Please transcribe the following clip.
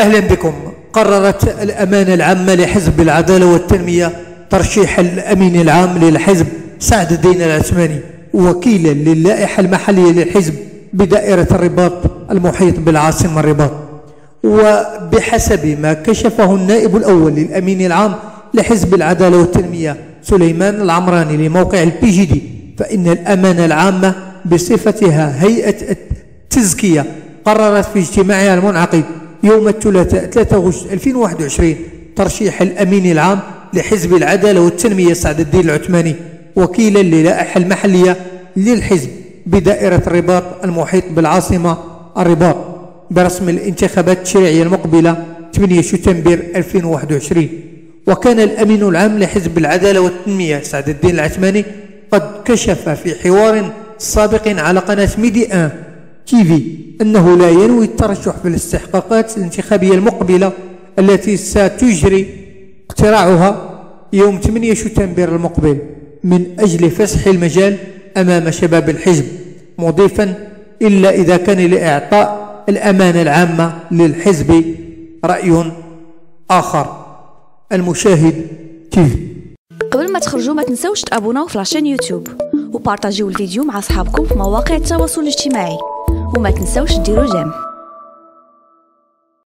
أهلا بكم. قررت الأمانة العامة لحزب العدالة والتنمية ترشيح الأمين العام للحزب سعد الدين العثماني وكيلا للائحة المحلية للحزب بدائرة الرباط المحيط بالعاصمة الرباط. وبحسب ما كشفه النائب الأول للأمين العام لحزب العدالة والتنمية سليمان العمراني لموقع الPGD، فإن الأمانة العامة بصفتها هيئة التزكية قررت في اجتماعها المنعقد يوم الثلاثاء 3 أغسطس 2021 ترشيح الأمين العام لحزب العدالة والتنمية سعد الدين العثماني وكيلا للائحة المحلية للحزب بدائرة الرباط المحيط بالعاصمة الرباط برسم الانتخابات التشريعية المقبلة 8 شتنبر 2021. وكان الأمين العام لحزب العدالة والتنمية سعد الدين العثماني قد كشف في حوار سابق على قناة ميدي ان تيفي أنه لا ينوي الترشح في الاستحقاقات الانتخابية المقبلة التي ستجري اقتراعها يوم 8 شتنبر المقبل من أجل فسح المجال أمام شباب الحزب، مضيفا إلا إذا كان لإعطاء الأمانة العامة للحزب رأي آخر. المشاهد تيفي. قبل ما تخرجوا ما تنسوش تابوناو في لاشين يوتيوب وبارطاجيو الفيديو مع أصحابكم في مواقع التواصل الاجتماعي وما تنسوش ديروا جيم.